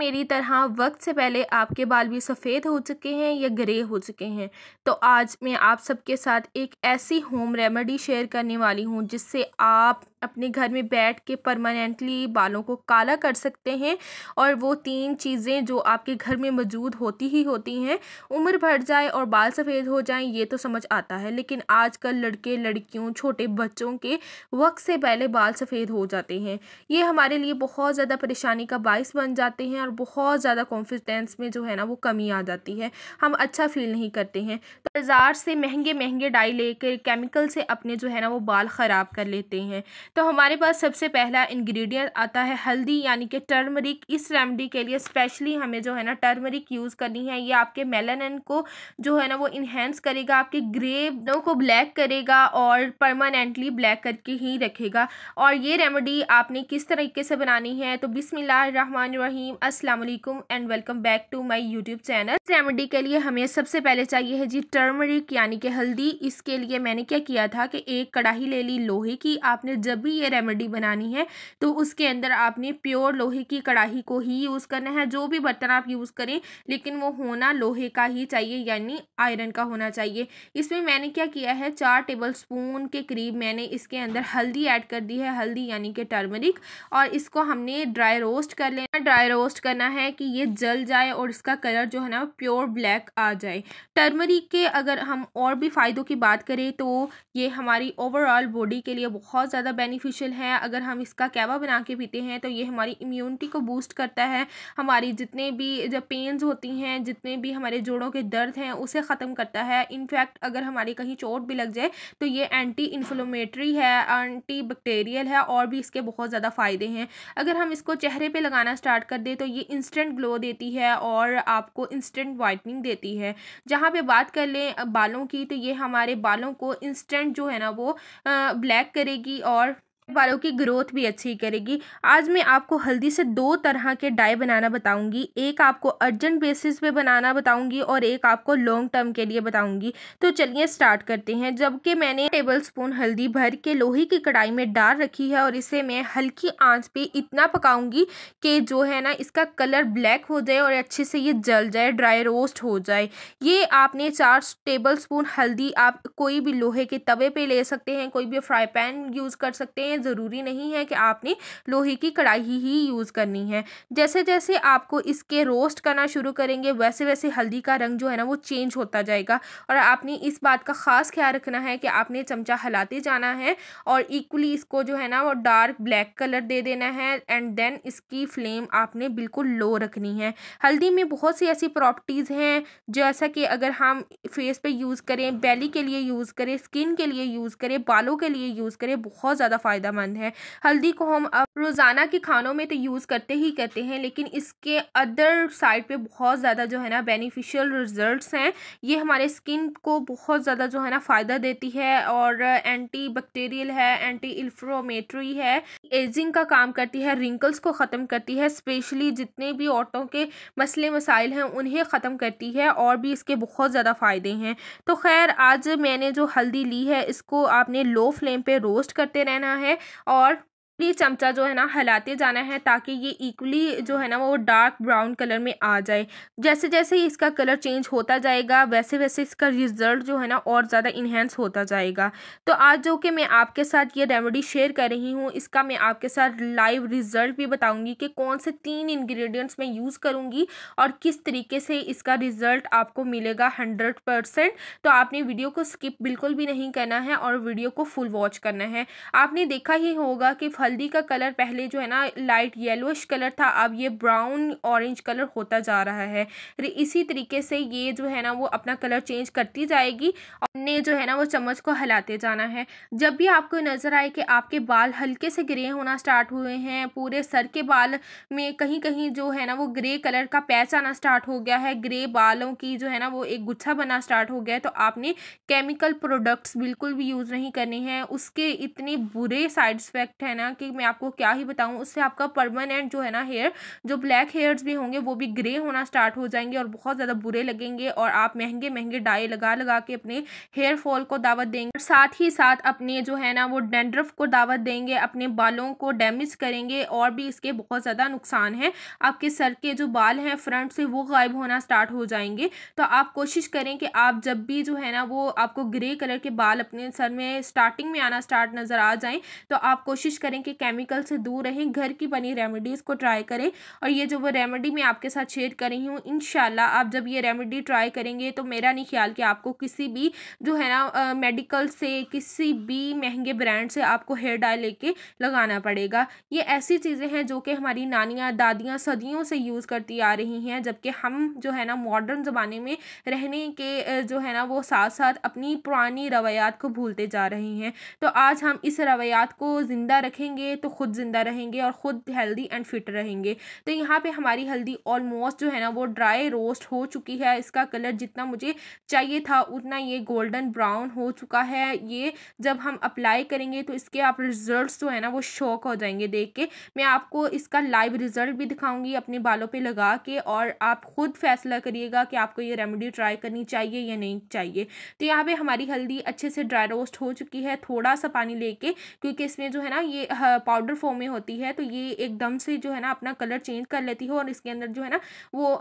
मेरी तरह वक्त से पहले आपके बाल भी सफ़ेद हो चुके हैं या ग्रे हो चुके हैं, तो आज मैं आप सबके साथ एक ऐसी होम रेमेडी शेयर करने वाली हूं जिससे आप अपने घर में बैठ के परमानेंटली बालों को काला कर सकते हैं। और वो तीन चीज़ें जो आपके घर में मौजूद होती ही होती हैं, उम्र बढ़ जाए और बाल सफ़ेद हो जाएं ये तो समझ आता है, लेकिन आजकल लड़के लड़कियों छोटे बच्चों के वक्त से पहले बाल सफ़ेद हो जाते हैं। ये हमारे लिए बहुत ज़्यादा परेशानी का बायस बन जाते हैं और बहुत ज़्यादा कॉन्फिडेंस में जो है ना वो कमी आ जाती है, हम अच्छा फील नहीं करते हैं। तो बाज़ार से महंगे महंगे डाई लेकर केमिकल से अपने जो है ना वो बाल ख़राब कर लेते हैं। तो हमारे पास सबसे पहला इंग्रेडिएंट आता है हल्दी यानी कि टर्मरिक। इस रेमेडी के लिए स्पेशली हमें जो है ना टर्मरिक यूज़ करनी है। ये आपके मेलानिन को जो है ना वो इन्हेंस करेगा, आपके ग्रे को ब्लैक करेगा और परमानेंटली ब्लैक करके ही रखेगा। और ये रेमेडी आपने किस तरीके से बनानी है, तो बिस्मिल्लाहिर्रहमानिर्रहीम, अस्सलाम वालेकुम and welcome back to my YouTube channel. इस रेमेडी के लिए हमें सबसे पहले चाहिए है जी टर्मरिक यानी कि हल्दी। इसके लिए मैंने क्या किया था कि एक कढ़ाई ले ली लोहे की। आपने जब भी ये रेमेडी बनानी है तो उसके अंदर आपने प्योर लोहे की कढ़ाई को ही यूज़ करना है। जो भी बर्तन आप यूज़ करें लेकिन वो होना लोहे का ही चाहिए, यानी आयरन का होना चाहिए। इसमें मैंने क्या किया है 4 टेबल स्पून के करीब मैंने इसके अंदर हल्दी ऐड कर दी है, हल्दी यानी कि टर्मरिक। और इसको हमने ड्राई रोस्ट कर लेना, ड्राई रोस्ट करना है कि ये जल जाए और इसका कलर जो है ना प्योर ब्लैक आ जाए। टर्मरिक के अगर हम और भी फ़ायदों की बात करें तो ये हमारी ओवरऑल बॉडी के लिए बहुत ज़्यादा बेनिफिशियल है। अगर हम इसका कावा बना के पीते हैं तो ये हमारी इम्यूनिटी को बूस्ट करता है, हमारी जितने भी जो पेन्स होती हैं, जितने भी हमारे जोड़ों के दर्द हैं उसे ख़त्म करता है। इनफैक्ट अगर हमारी कहीं चोट भी लग जाए तो ये एंटी इन्फ्लेमेटरी है, एंटी बैक्टीरियल है और भी इसके बहुत ज़्यादा फ़ायदे हैं। अगर हम इसको चेहरे पे लगाना स्टार्ट कर दें तो ये इंस्टेंट ग्लो देती है और आपको इंस्टेंट वाइटनिंग देती है। जहाँ पे बात कर लें बालों की, तो ये हमारे बालों को इंस्टेंट जो है ना वो ब्लैक करेगी और बालों की ग्रोथ भी अच्छी करेगी। आज मैं आपको हल्दी से 2 तरह के डाई बनाना बताऊंगी। एक आपको अर्जेंट बेसिस पे बनाना बताऊंगी और एक आपको लॉन्ग टर्म के लिए बताऊंगी। तो चलिए स्टार्ट करते हैं। जबकि मैंने 1 टेबल स्पून हल्दी भर के लोहे की कढ़ाई में डाल रखी है और इसे मैं हल्की आंच पे इतना पकाऊंगी कि जो है ना इसका कलर ब्लैक हो जाए और अच्छे से ये जल जाए, ड्राई रोस्ट हो जाए। ये आपने 4 टेबल स्पून हल्दी आप कोई भी लोहे के तवे पर ले सकते हैं, कोई भी फ्राई पैन यूज़ कर सकते हैं। ज़रूरी नहीं है कि आपने लोहे की कढ़ाई ही यूज़ करनी है। जैसे जैसे आपको इसके रोस्ट करना शुरू करेंगे वैसे वैसे हल्दी का रंग जो है ना वो चेंज होता जाएगा। और आपने इस बात का ख़ास ख्याल रखना है कि आपने चमचा हिलाते जाना है और इक्वली इसको जो है ना वो डार्क ब्लैक कलर दे देना है। एंड देन इसकी फ्लेम आपने बिल्कुल लो रखनी है। हल्दी में बहुत सी ऐसी प्रॉपर्टीज़ हैं, जैसा कि अगर हम फेस पर यूज़ करें, बेली के लिए यूज़ करें, स्किन के लिए यूज़ करें, बालों के लिए यूज़ करें, बहुत ज़्यादा फ़ायदा मंद है। हल्दी को हम अब रोज़ाना के खानों में तो यूज़ करते ही करते हैं, लेकिन इसके अदर साइड पे बहुत ज़्यादा जो है ना बेनिफिशियल रिजल्ट्स हैं। ये हमारे स्किन को बहुत ज़्यादा जो है ना फ़ायदा देती है और एंटी बैक्टीरियल है, एंटी इन्फ्लेमेटरी है, एजिंग का काम करती है, रिंकल्स को ख़त्म करती है, स्पेशली जितने भी औरतों के मसले मसाइल हैं उन्हें ख़त्म करती है और भी इसके बहुत ज़्यादा फ़ायदे हैं। तो खैर आज मैंने जो हल्दी ली है इसको आपने लो फ्लेम पर रोस्ट करते रहना है और ये चमचा जो है ना हिलाते जाना है ताकि ये इक्वली जो है ना वो डार्क ब्राउन कलर में आ जाए। जैसे जैसे इसका कलर चेंज होता जाएगा वैसे वैसे इसका रिजल्ट जो है ना और ज़्यादा इन्हेंस होता जाएगा। तो आज जो कि मैं आपके साथ ये रेमेडी शेयर कर रही हूँ, इसका मैं आपके साथ लाइव रिज़ल्ट भी बताऊँगी कि कौन से 3 इन्ग्रीडियंट्स मैं यूज़ करूँगी और किस तरीके से इसका रिज़ल्ट आपको मिलेगा 100%। तो आपने वीडियो को स्किप बिल्कुल भी नहीं करना है और वीडियो को फुल वॉच करना है। आपने देखा ही होगा कि हल्दी का कलर पहले जो है ना लाइट येलोइश कलर था, अब ये ब्राउन ऑरेंज कलर होता जा रहा है। इसी तरीके से ये जो है ना वो अपना कलर चेंज करती जाएगी और ने जो है ना वो चम्मच को हिलाते जाना है। जब भी आपको नज़र आए कि आपके बाल हल्के से ग्रे होना स्टार्ट हुए हैं, पूरे सर के बाल में कहीं कहीं जो है ना वो ग्रे कलर का पैच आना स्टार्ट हो गया है, ग्रे बालों की जो है ना वो एक गुच्छा बनना स्टार्ट हो गया है, तो आपने केमिकल प्रोडक्ट्स बिल्कुल भी यूज़ नहीं करने हैं। उसके इतने बुरे साइड इफ़ेक्ट है ना कि मैं आपको क्या ही बताऊँ, उससे आपका परमानेंट जो है ना हेयर, जो ब्लैक हेयर्स भी होंगे वो भी ग्रे होना स्टार्ट हो जाएंगे और बहुत ज़्यादा बुरे लगेंगे। और आप महंगे महंगे डाई लगा लगा के अपने हेयर फॉल को दावत देंगे, साथ ही साथ अपने जो है ना वो डैंड्रफ को दावत देंगे, अपने बालों को डैमेज करेंगे और भी इसके बहुत ज़्यादा नुकसान हैं। आपके सर के जो बाल हैं फ्रंट से वो गायब होना स्टार्ट हो जाएंगे। तो आप कोशिश करें कि आप जब भी जो है ना वो आपको ग्रे कलर के बाल अपने सर में स्टार्टिंग में आना स्टार्ट नज़र आ जाएं तो आप कोशिश करें कि केमिकल से दूर रहें, घर की बनी रेमेडीज़ को ट्राई करें। और ये जो वो रेमेडी मैं आपके साथ शेयर कर रही हूँ, इंशाल्लाह आप जब ये रेमेडी ट्राई करेंगे तो मेरा नहीं ख्याल कि आपको किसी भी जो है ना मेडिकल से, किसी भी महंगे ब्रांड से आपको हेयर डाई लेके लगाना पड़ेगा। ये ऐसी चीज़ें हैं जो कि हमारी नानियाँ दादियाँ सदियों से यूज़ करती आ रही हैं, जबकि हम जो है ना मॉडर्न ज़माने में रहने के जो है ना वो साथ साथ अपनी पुरानी रवायात को भूलते जा रहे हैं। तो आज हम इस रवायात को ज़िंदा रखेंगे तो ख़ुद ज़िंदा रहेंगे और ख़ुद हेल्दी एंड फिट रहेंगे। तो यहाँ पे हमारी हल्दी ऑलमोस्ट जो है ना वो ड्राई रोस्ट हो चुकी है, इसका कलर जितना मुझे चाहिए था उतना ये गोल्डन ब्राउन हो चुका है। ये जब हम अप्लाई करेंगे तो इसके आप रिजल्ट्स जो है ना वो शॉक हो जाएंगे देख के। मैं आपको इसका लाइव रिजल्ट भी दिखाऊंगी अपने बालों पे लगा के, और आप ख़ुद फैसला करिएगा कि आपको ये रेमेडी ट्राई करनी चाहिए या नहीं चाहिए। तो यहाँ पे हमारी हल्दी अच्छे से ड्राई रोस्ट हो चुकी है, थोड़ा सा पानी लेके, क्योंकि इसमें जो है ना ये पाउडर फॉर्म में होती है तो ये एकदम से जो है ना अपना कलर चेंज कर लेती है और इसके अंदर जो है ना वो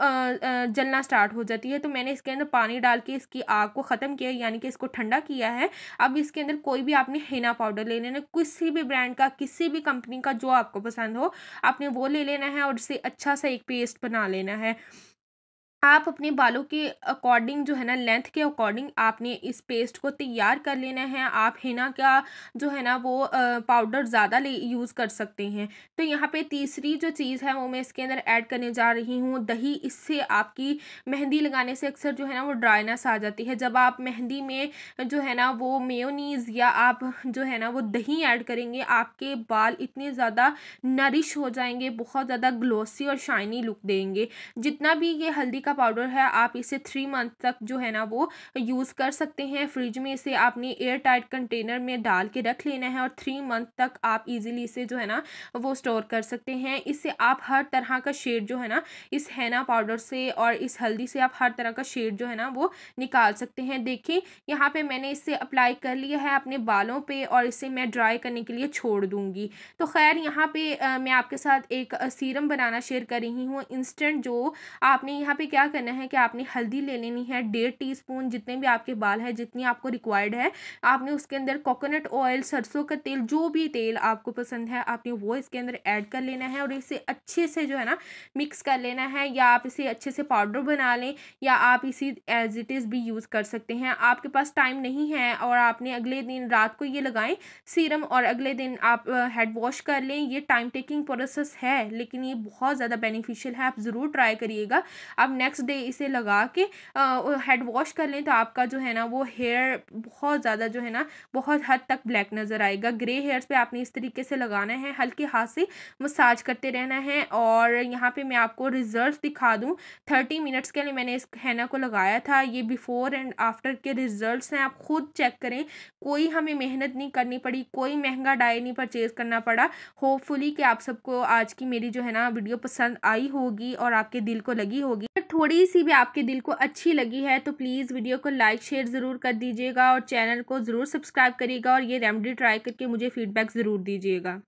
जलना स्टार्ट हो जाती है। तो मैंने इसके अंदर पानी डाल के इसकी आग को ख़त्म किया, यानी कि इसको ठंडा किया है। अब इसके अंदर कोई भी आपने हेना पाउडर ले लेना, किसी भी ब्रांड का, किसी भी कंपनी का, जो आपको पसंद हो आपने वो ले लेना है और इससे अच्छा सा एक पेस्ट बना लेना है। आप अपने बालों के अकॉर्डिंग जो है ना लेंथ के अकॉर्डिंग आपने इस पेस्ट को तैयार कर लेना है। आप हेना का जो है ना वो पाउडर ज़्यादा यूज़ कर सकते हैं। तो यहाँ पे तीसरी जो चीज़ है वो मैं इसके अंदर ऐड करने जा रही हूँ, दही। इससे आपकी मेहंदी लगाने से अक्सर जो है ना वो ड्राइनेस आ जाती है। जब आप मेहंदी में जो है ना वो मेयोनीज़ या आप जो है ना वो दही ऐड करेंगे, आपके बाल इतने ज़्यादा नरिश हो जाएंगे, बहुत ज़्यादा ग्लोसी और शाइनी लुक देंगे। जितना भी ये हल्दी पाउडर है आप इसे 3 मंथ तक जो है ना वो यूज़ कर सकते हैं। फ्रिज में इसे आपने एयर टाइट कंटेनर में डाल के रख लेना है और 3 मंथ तक आप इजीली इसे जो है ना वो स्टोर कर सकते हैं। इससे आप हर तरह का शेड जो है ना इस हेना पाउडर से और इस हल्दी से आप हर तरह का शेड जो है ना वो निकाल सकते हैं। देखिए यहाँ पे मैंने इसे अप्लाई कर लिया है अपने बालों पर और इसे मैं ड्राई करने के लिए छोड़ दूँगी। तो खैर यहाँ पर मैं आपके साथ एक सीरम बनाना शेयर कर रही हूँ इंस्टेंट। जो आपने यहाँ पर क्या करना है कि आपने हल्दी ले लेनी है 1.5 टीस्पून, जितने भी आपके बाल है, जितनी आपको रिक्वायर्ड है। आपने उसके अंदर कोकोनट ऑयल, सरसों का तेल, जो भी तेल आपको पसंद है आपने वो इसके अंदर ऐड कर लेना है और इसे अच्छे से जो है ना मिक्स कर लेना है। या आप इसे अच्छे से पाउडर बना लें या आप इसी एज इट इज़ भी यूज़ कर सकते हैं। आपके पास टाइम नहीं है और आपने अगले दिन रात को ये लगाएं सीरम और अगले दिन आप हेड वॉश कर लें। ये टाइम टेकिंग प्रोसेस है लेकिन ये बहुत ज़्यादा बेनिफिशियल है, आप ज़रूर ट्राई करिएगा। आप नेक्स्ट डे इसे लगा के हेड वॉश कर लें तो आपका जो है ना वो हेयर बहुत ज़्यादा जो है ना बहुत हद तक ब्लैक नज़र आएगा। ग्रे हेयर्स पे आपने इस तरीके से लगाना है, हल्के हाथ से मसाज करते रहना है। और यहाँ पे मैं आपको रिजल्ट दिखा दूँ, 30 मिनट्स के लिए मैंने इस हेना को लगाया था। ये बिफ़ोर एंड आफ्टर के रिजल्ट हैं, आप ख़ुद चेक करें। कोई हमें मेहनत नहीं करनी पड़ी, कोई महंगा डाई नहीं परचेज़ करना पड़ा। होपफुली कि आप सबको आज की मेरी जो है ना वीडियो पसंद आई होगी और आपके दिल को लगी होगी। थोड़ी सी भी आपके दिल को अच्छी लगी है तो प्लीज़ वीडियो को लाइक शेयर ज़रूर कर दीजिएगा और चैनल को ज़रूर सब्सक्राइब करिएगा और ये रेमेडी ट्राई करके मुझे फीडबैक ज़रूर दीजिएगा।